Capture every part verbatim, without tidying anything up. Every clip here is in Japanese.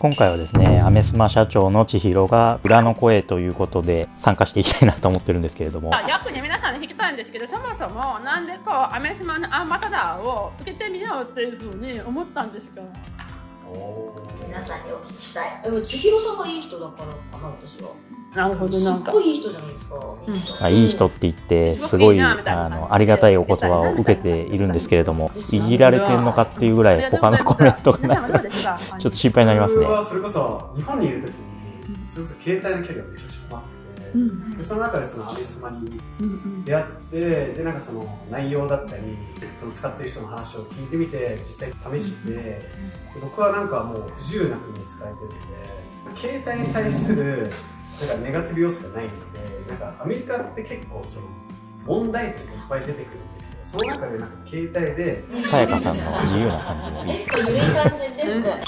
今回はですね、アメスマ社長の千尋が裏の声ということで参加していきたいなと思ってるんですけれども、逆に皆さんに聞きたいんですけど、そもそもなんでこうアメスマのアンバサダーを受けてみようっていうふうに思ったんですか？皆さんにお聞きしたい。でも千尋さんがいい人だからかな、私は。なるほど、なんかすっごいいい人じゃないですか。うん、あ、いい人って言ってすごいあのありがたいお言葉を受けているんですけれども、いじられてんのかっていうぐらい他のコメントがないからちょっと心配になりますね。僕はそれこそ日本にいる時にそれこそ携帯の距離がめちゃくちゃあって、その中でそのアメスマに出会って、でなんかその内容だったりその使ってる人の話を聞いてみて実際試して、僕はなんかもう不自由な国に使えてるんで、携帯に対するなんかネガティブ要素がないので、なんかアメリカって結構その問題点がいっぱい出てくるんですけど、その中でなんか携帯でさやかさんの自由な感じもいいですね。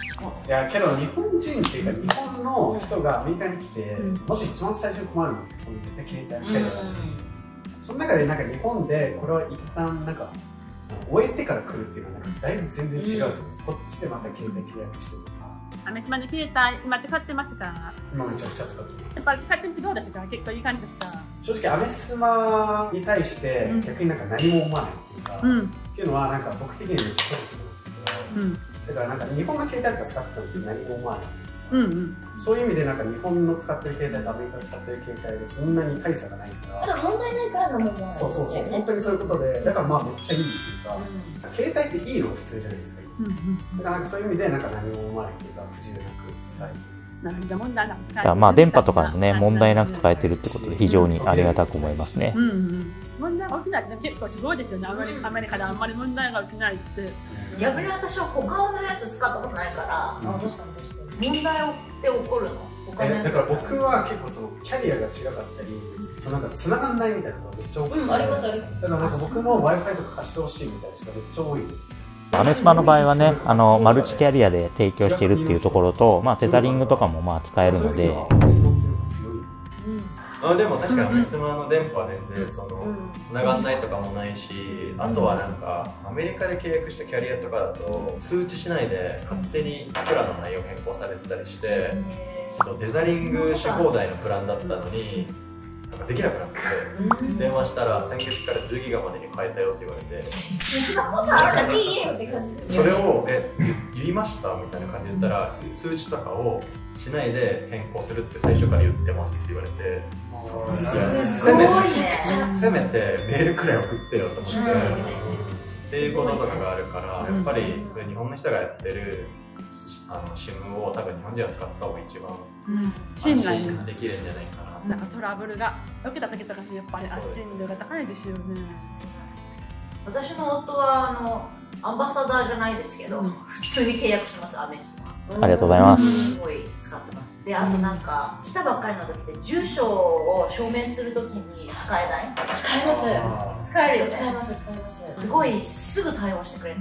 いやけど日本人っていうか日本の人がアメリカに来て、もし一番最初に困るのって絶対携帯のキャリアだと思うんですよ。その中でなんか日本でこれは一旦なんか終えてから来るっていうのはなんかだいぶ全然違うと思うんです。こっちでまた携帯契約してる。アメスマの携帯、今使ってますか？今めちゃくちゃ使ってます。やっぱり使ってみてどうですか？結構いい感じですか？正直アメスマに対して逆になんか何も思わないっていうか、うん、っていうのはなんか僕的にはめっちゃポジティブなんですけど、うん、だからなんか日本の携帯とか使ってたんですけど何も思わないじゃないですか。うんうん、そういう意味でなんか日本の使ってる携帯とアメリカの使ってる携帯でそんなに大差がないから。だから問題ないからなんですよね。そうそうそう、本当にそういうことで、だからまあめっちゃいいっていうか、うん、携帯っていいのが普通じゃないですか。だからそういう意味でなんか何も思わないというか不自由なく使えてる。まあ電波とかもね問題なく使えてるってことで非常にありがたく思いますね。うんうん、問題が起きないって結構すごいですよね。アメリカであんまり問題が起きないって。逆に私は他のやつ使ったことないから、うん、確かに問題って起こるの。だから僕は結構そのキャリアが違かったり、そのなんか繋がんないみたいなのがめっちゃ多くて、だからなんか僕も Wi-Fi とか貸してほしいみたいな人がめっちゃ多いんです。アメスマの場合はね、あのマルチキャリアで提供しているっていうところと、まあ、セザリングとかもまあ使えるので、うん、でも確かにアメスマの電波は全然その繋がんないとかもないし、あとはなんかアメリカで契約したキャリアとかだと通知しないで勝手にプランの内容変更されてたりして、デザリングし放題のプランだったのになんかできなくなって、うん、電話したら先月からじゅうギガまでに変えたよって言われて、それをえ言いましたみたいな感じで言ったら、うん、通知とかをしないで変更するって最初から言ってますって言われて、せめてせめてメールくらい送ってよと思って、うん、っていうこととかがあるから、やっぱりそれ日本の人がやってる。あのシムを多分日本人は使った方が一番安心できるんじゃないかな。うん、なんかトラブルが起きた時とかにやっぱり安心度が高いですよね。私の夫はあのアンバサダーじゃないですけど、うん、普通に契約しますアメスマ。ありがとうございます。すごい使ってます。で、あとなんか来たばっかりの時で住所を証明するときに使えない？使えます。使えるよね。使えます使えます。すごいすぐ対応してくれて。う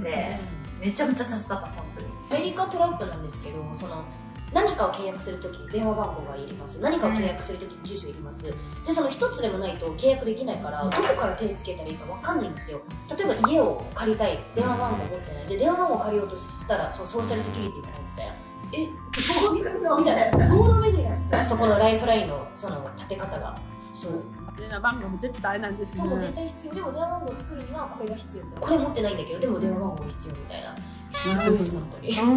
ん、めちゃめちゃ助かった本当に。アメリカトランプなんですけど、その何かを契約するとき電話番号がいります、何かを契約するとき住所いります、でその一つでもないと契約できないから、どこから手つけたらいいか分かんないんですよ。例えば家を借りたい、電話番号持ってないで電話番号借りようとしたら、そのソーシャルセキュリティがないみたいな、えどういうのみたいな、どうのメニューなんですよ。そこのライフラインのその立て方がそう。電話番号も絶対なんですね。そうも絶対必要。でも電話番号を作るにはこれが必要。これ持ってないんだけどでも電話番号必要みたいな。そう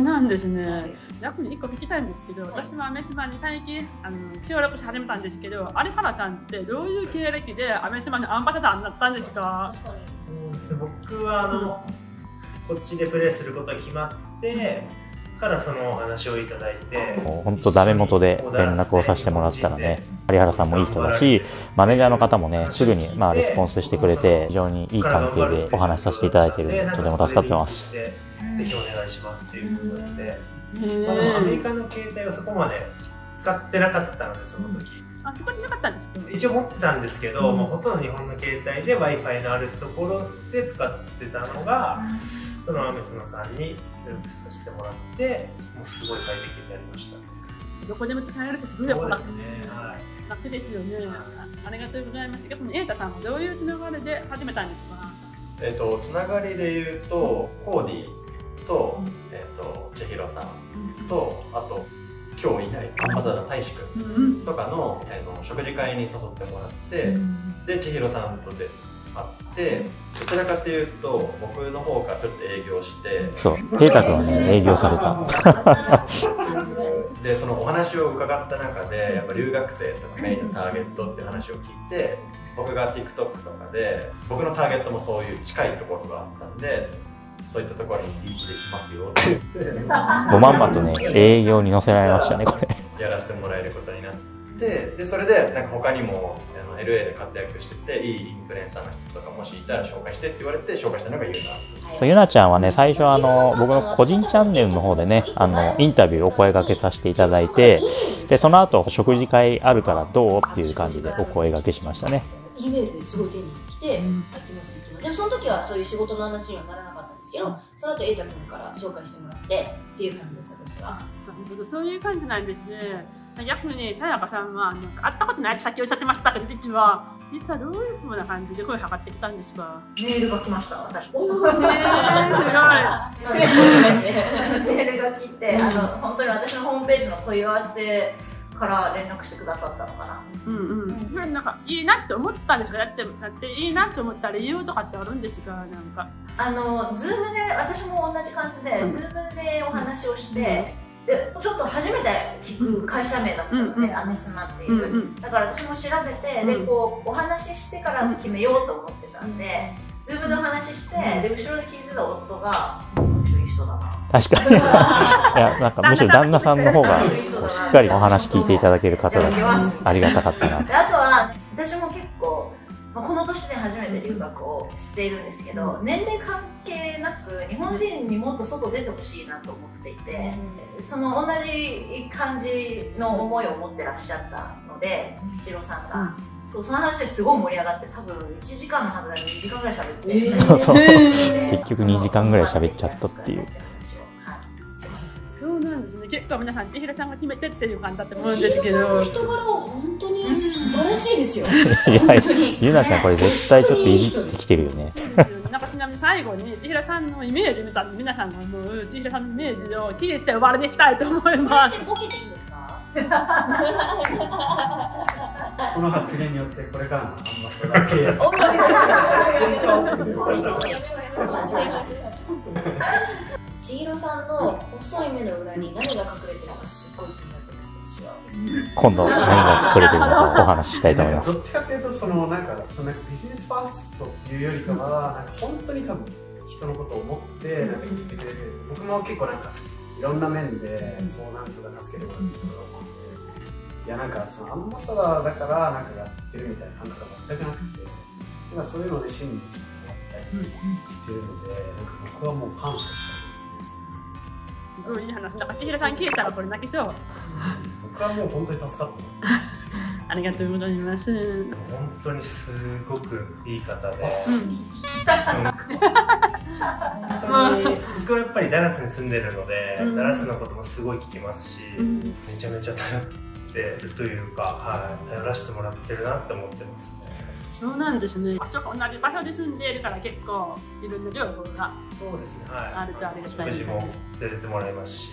なんですね。逆に一個聞きたいんですけど、はい、私もアメスマに最近あの協力し始めたんですけど、有原さんってどういう経歴でアメスマのアンバサダーになったんですか？僕はあのこっちでプレーすることが決まってからそのお話をいただいて、本当ダメ元で連絡をさせてもらったらね、有原さんもいい人だし、マネージャーの方もねすぐにまあレスポンスしてくれて、非常にいい関係でお話しさせていただいているのでとても助かってます。ぜひお願いしますっていうことなので、まあ、でもアメリカの携帯はそこまで使ってなかったので、その時あそこになかったんですか？一応持ってたんですけど、うん、もうほとんど日本の携帯で Wi-Fi のあるところで使ってたのが、うん、そのアメスマさんに協力させてもらって、もうすごい快適になりました。どこでも使えるってすごい楽ですね。楽ですよね。ありがとうございます。逆に瑛太さんはどういうつながりで始めたんですか？えっとつながりで言うとコーディと、うん、えっと千尋さんと、あと今日いない朝田大志くんとかの食事会に誘ってもらって、で千尋さんとで会って、どちらかというと僕の方からちょっと営業して、そう、瑛太君はね営業された。でそのお話を伺った中で、やっぱ留学生とかメインのターゲットって話を聞いて、僕が TikTok とかで僕のターゲットもそういう近いところがあったんで。そういったところにリーチできますよってごまんまとね営業に乗せられましたねこれやらせてもらえることになってでそれでなんか他にも エルエー で活躍してていいインフルエンサーの人とかもしいたら紹介してって言われて紹介したのがゆうなゆなちゃんはね最初あの僕の個人チャンネルの方でねあのインタビューお声掛けさせていただいてでその後食事会あるからどうっていう感じでお声掛けしましたね。イメールすごい手に来て、うん、行きます行きます。でもその時はそういう仕事の話にはならなかったんですけど、うん、その後瑛太君から紹介してもらってっていう感じです私は。そういう感じなんですね。逆にねさやかさんはなんか会ったことないって先おっしゃってましたけど実は実際どういうふうな感じで声をかってきたんですか。メールが来ました私。おおねすごい。メールが来てあの本当に私のホームページの問い合わせ。から連絡してくださったのかな。うんうん。なんかいいなって思ったんですか。だってだっていいなって思った理由とかってあるんですか。なんかあのズームで私も同じ感じで、うん、ズームでお話をして、うん、でちょっと初めて聞く会社名だったので、うん、アメスナっていう。うんうん、だから私も調べて、うん、でこうお話ししてから決めようと思ってたんで、うん、ズームでお話しして、うん、で後ろで聞いてた夫が。確かにいやなんかむしろ旦那さんの方がしっかりお話聞いていただける方だとありがたかったな。あとは私も結構この年で初めて留学をしているんですけど年齢関係なく日本人にもっと外出てほしいなと思っていてその同じ感じの思いを持ってらっしゃったので千尋さんが。うんそうその話ですごい盛り上がって多分いちじかんのはずがにじかんぐらい喋って、えー、そう結局にじかんぐらい喋っちゃったっていうそうなんですね結構皆さん千尋さんが決めてっていう感じだと思うんですけど千尋さんの人柄は本当に素晴らしいですよゆなちゃんこれ絶対ちょっといじってきてるよねなんかちなみに最後に千尋さんのイメージ見たら皆さんが思う千尋さんのイメージを聞いて終わりにしたいと思いますこれってボケていいんですかこの発言によってこれからのアンバサダー契約。千尋さんの細い目の裏に何が隠れてるのかすごい気になってます私は。今度何が隠れてるのかお話ししたいと思います。どっちかっていうとそのなんかそのビジネスファーストっていうよりかはなんか本当に多分人のことを思ってなんか言ってくれる。僕も結構なんかいろんな面でそうなんとか助けてもらってるところ。いやなんかそのアンバサダーだからなんかやってるみたいな感覚が全くなくて今そういうので心理を聞いてやったりしてるのでなんか僕はもう感謝したいですね。すごいいい話だから千尋さん消えたらこれ泣きそう僕はもう本当に助かってますありがとうございます本当にすごくいい方で本当に僕はやっぱりダラスに住んでるのでダラスのこともすごい聞きますしめちゃめちゃ頼ってというか、はい、頼らせてもらってるなって思ってます、ね。そうなんですね。あ、ちょっと同じ場所で住んでいるから、結構いろんな情報が。そうですね。はい。あるとありがたい。食事も連れてもらいますし、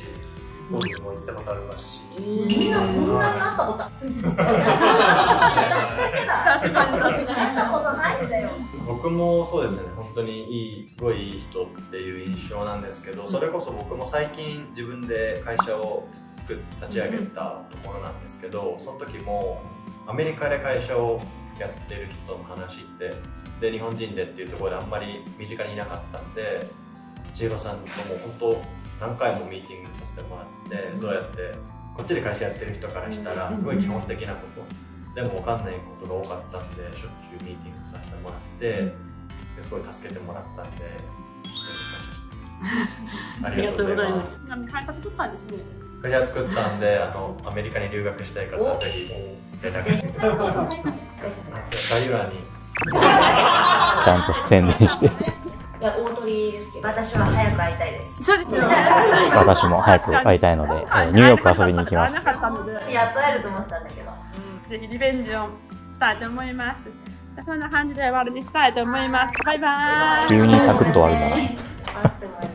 ゴルフも行ったことありますし。みんなそんなに会ったことあるんですか。確かに、確かに、会ったことないんだよ。僕もそうですね。本当にいい、すごいいい人っていう印象なんですけど、それこそ僕も最近自分で会社を。立ち上げたところなんですけどその時もアメリカで会社をやってる人の話ってで日本人でっていうところであんまり身近にいなかったんで千尋さんともう本当何回もミーティングさせてもらってどうやってこっちで会社やってる人からしたらすごい基本的なことでも分かんないことが多かったんでしょっちゅうミーティングさせてもらってすごい助けてもらったんでありがとうございます。会社作ったんですね。会社作ったんで、あのアメリカに留学したい方はぜひ連絡してください。概要欄にちゃんと宣伝して。大鳥ですけど、私は早く会いたいです。そうですよ。私も早く会いたいので、ニューヨーク遊びに行きます。やっと会えると思ったんだけど、ぜひリベンジをしたいと思います。そんな感じで終わりにしたいと思います。バイバイ。急にサクッと終わるな。